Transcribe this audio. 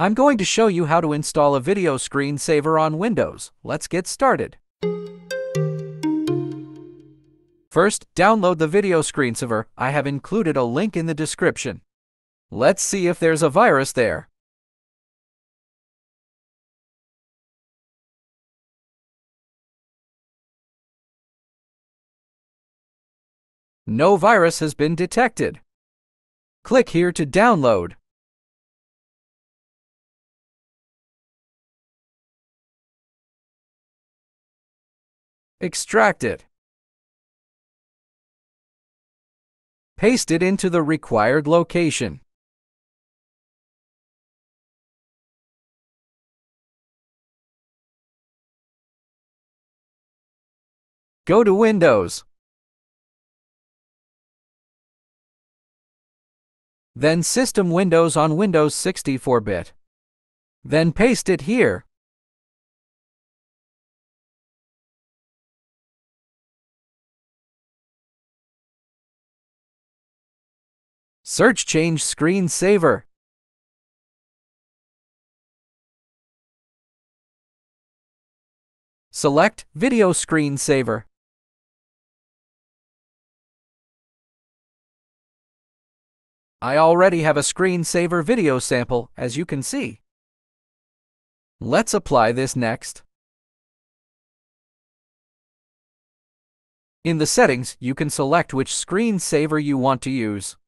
I'm going to show you how to install a video screensaver on Windows. Let's get started. First, download the video screensaver. I have included a link in the description. Let's see if there's a virus there. No virus has been detected. Click here to download. Extract it. Paste it into the required location. Go to Windows. Then System Windows on Windows 64-bit. Then paste it here. Search Change Screensaver. Select Video Screensaver. I already have a screensaver video sample, as you can see. Let's apply this next. In the settings, you can select which screensaver you want to use.